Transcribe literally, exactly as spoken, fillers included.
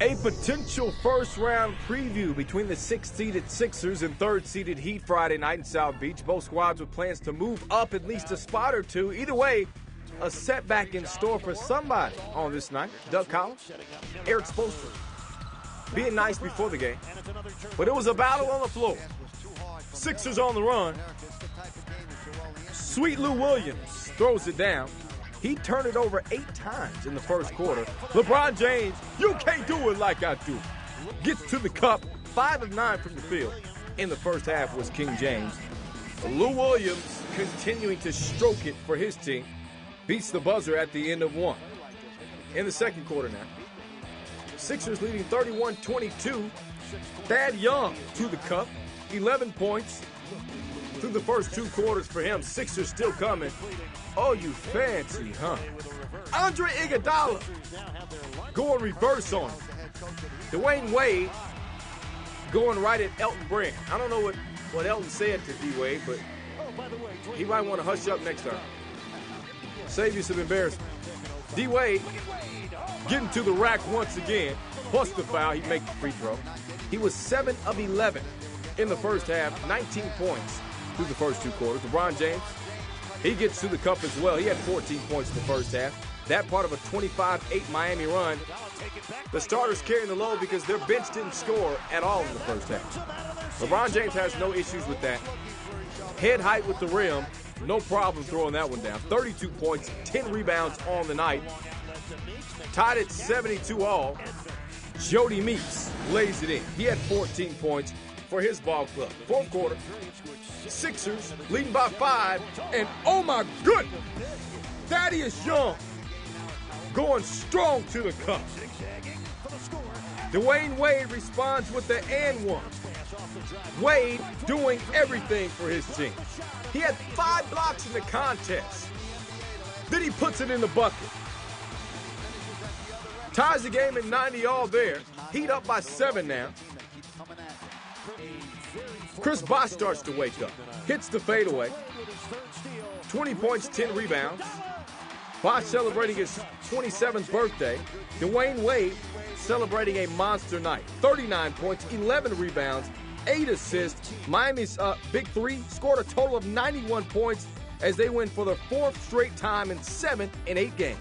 A potential first-round preview between the sixth-seeded Sixers and third-seeded Heat Friday night in South Beach. Both squads with plans to move up at least a spot or two. Either way, a setback in store for somebody on this night. Doug Collins, Eric Spoelstra, being nice before the game. But it was a battle on the floor. Sixers on the run. Sweet Lou Williams throws it down. He turned it over eight times in the first quarter. LeBron James, you can't do it like I do. Gets to the cup, five of nine from the field. In the first half was King James. Lou Williams continuing to stroke it for his team. Beats the buzzer at the end of one. In the second quarter now, Sixers leading thirty-one twenty-two. Thad Young to the cup, eleven points. Through the first two quarters for him, Sixers still coming. Oh, you fancy, huh? Andre Iguodala going reverse on him. Dwyane Wade going right at Elton Brand. I don't know what, what Elton said to D. Wade, but he might want to hush up next time. Save you some embarrassment. D. Wade getting to the rack once again. Plus the foul, he makes the free throw. He was seven of eleven in the first half, nineteen points through the first two quarters. LeBron James, he gets to the cup as well. He had fourteen points in the first half. That part of a twenty-five eight Miami run. The starters carrying the load because their bench didn't score at all in the first half. LeBron James has no issues with that. Head height with the rim. No problem throwing that one down. thirty-two points, ten rebounds on the night. Tied at seventy-two all. Jody Meeks lays it in. He had fourteen points for his ball club. Fourth quarter, Sixers leading by five. And oh my goodness, Thaddeus Young going strong to the cup. Dwyane Wade responds with the and one. Wade doing everything for his team. He had five blocks in the contest. Then he puts it in the bucket. Ties the game at ninety all there. Heat up by seven now. Chris Bosh starts to wake up. Hits the fadeaway. twenty points, ten rebounds. Bosh celebrating his twenty-seventh birthday. Dwyane Wade celebrating a monster night. thirty-nine points, eleven rebounds, eight assists. Miami's uh, Big Three scored a total of ninety-one points as they win for the fourth straight time in seven and eight games.